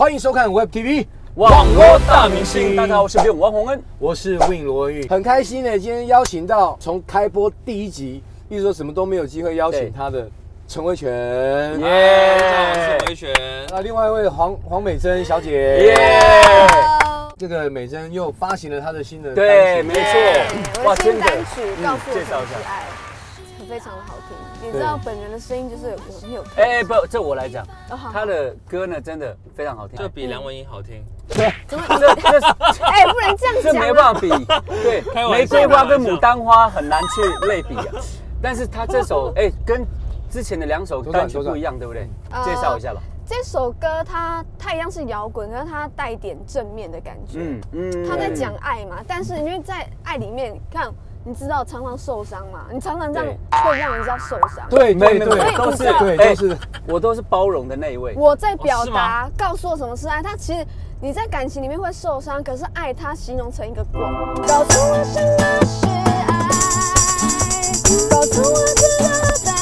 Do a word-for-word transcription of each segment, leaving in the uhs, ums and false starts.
欢迎收看 Web T V 网络大明星。大家好，我是主持人王宏恩，我是 Win 罗玉，很开心呢、欸，今天邀请到从开播第一集，一直说什么都没有机会邀请他的陈维权，耶，陈维权。那另外一位黄黄美珍小姐，耶、yeah 。 这个美珍又发行了她的新的单曲，对，没错，哇，真的，单曲告诉我很可爱，非常的好听。你知道本人的声音就是很有，哎，不，这我来讲，她的歌呢真的非常好听，就比梁文音好听。对，怎么这这哎，不能这样讲，这没办法比。对，玫瑰花跟牡丹花很难去类比啊。但是她这首哎，跟之前的两首单曲不一样，对不对？介绍一下吧。 这首歌它它一样是摇滚，可是它带一点正面的感觉。嗯嗯，他在讲爱嘛，但是因为在爱里面，看你知道常常受伤嘛，你常常这样会让人家受伤。对对对，都是对都是，我都是包容的那一位。我在表达告诉我什么是爱，他其实你在感情里面会受伤，可是爱它形容成一个光，告诉我什么是爱，告诉我知道。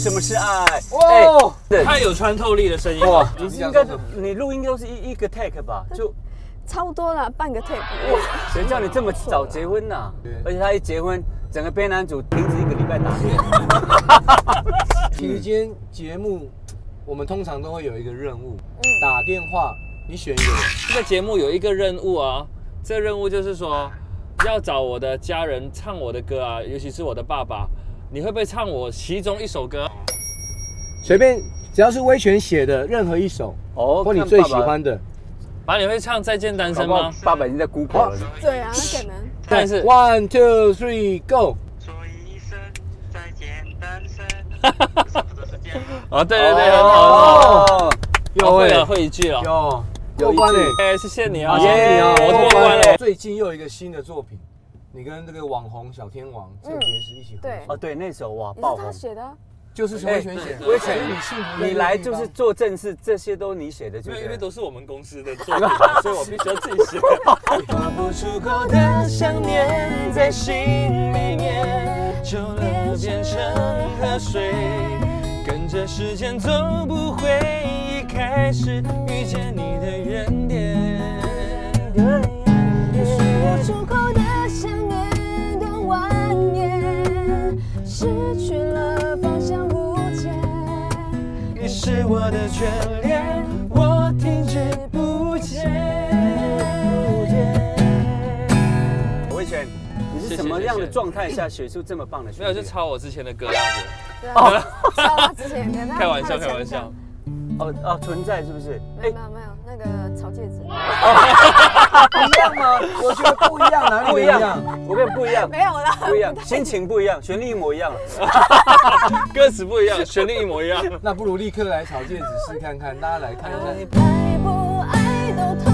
什么是爱？哦，太有穿透力的声音哇！你应该你录音都是一一个 take 吧？就差不多了，半个 take。哇，谁叫你这么早结婚呢？而且他一结婚，整个编男组停止一个礼拜打电。其实今天节目，我们通常都会有一个任务，打电话，你选一个人。这个节目有一个任务啊，这任务就是说要找我的家人唱我的歌啊，尤其是我的爸爸。 你会不会唱我其中一首歌？随便，只要是威权写的任何一首，哦，或你最喜欢的。爸，你会唱《再见单身》吗？爸爸已经在孤跑了。对啊，可能。但是 one two three go。说一声再见单身，差不多是这样。啊，对对对，很好。有会了，会一句了。有，过关了。哎，谢谢你啊，谢谢你啊，我过关了。最近又有一个新的作品。 你跟这个网红小天王郑洁石一起合作哦，对，那首哇爆红，他写的，就是陈维权写的。维权，你来就是做正事，这些都你写的，就因为都是我们公司的作品，所以我必须要自己写。说不出口的想念在心里面，久了变成河水，跟着时间走不回一开始遇见你的原点。 出口的想念的蜿蜒，失去了方向无解。你是我的眷恋，我停止不前。维权，你是什么样的状态下写出这么棒的？没有，就抄我之前的歌样子。哦，抄他之前的。开玩笑，开玩笑。哦哦，存在是不是？没有没有没有，那个曹戒指。 一样吗？我觉得不一样，哪里不一样？我跟你不一样，没有啦，不一样，心情不一样，旋律一模一样，歌词不一样，旋律一模一样。那不如立刻来炒戒指试看看，大家来看一下。爱不爱都痛，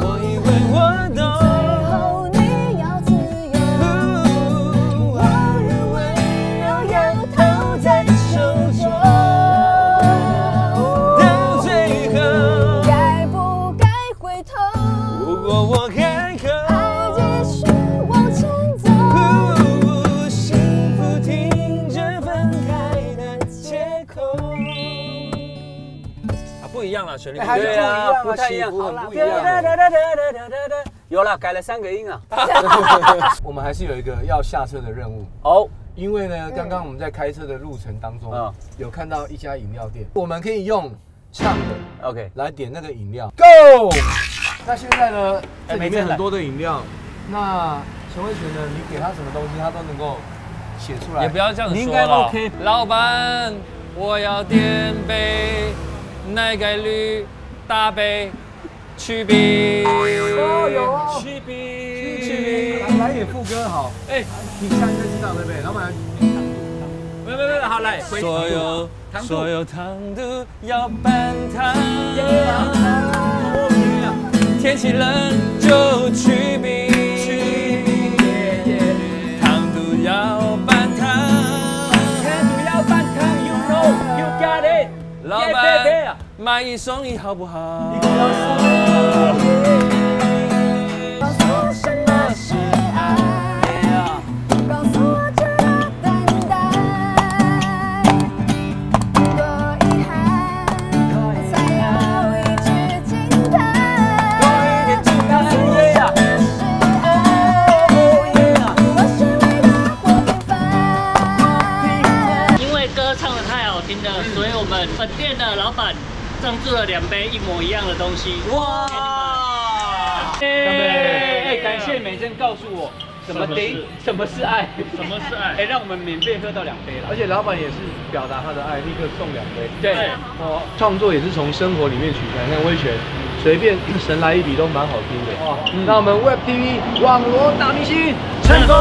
我以为我懂，最后你要自由，我的温柔要投在手中。 对啊，不太一样，好啦，有啦，改了三个音啊。我们还是有一个要下车的任务哦，因为呢，刚刚我们在开车的路程当中，有看到一家饮料店，我们可以用唱的 ，OK， 来点那个饮料 ，Go。那现在呢，这里面很多的饮料，那陈维权呢，你给他什么东西，他都能够写出来。也不要这样说了，老板，我要点杯。 奶盖绿大杯，曲冰。哦，有哦，曲冰，曲冰。来点副歌好。哎，你下一个知道对不对？老板，没有没有，好来。所有所有糖度要半糖。天气冷就曲冰，曲冰。糖度要半糖，糖度要半糖 ，You know you got it。 老板，买一送一好不好？告诉我什么是爱，告诉我这要等待。多遗憾，才有一句惊叹。告诉我什么是爱，我是为他活平凡。因为歌唱得太好听了，所以我们本店的老板。 上做了两杯一模一样的东西，哇！干杯！哎，感谢美珍告诉我什么丁，什么是爱，什么是爱，哎，让我们免费喝到两杯了。而且老板也是表达他的爱，立刻送两杯。对，哦，创作也是从生活里面取材，像威权，随便神来一笔都蛮好听的。哇！那我们 Web T V 网罗大明星成功！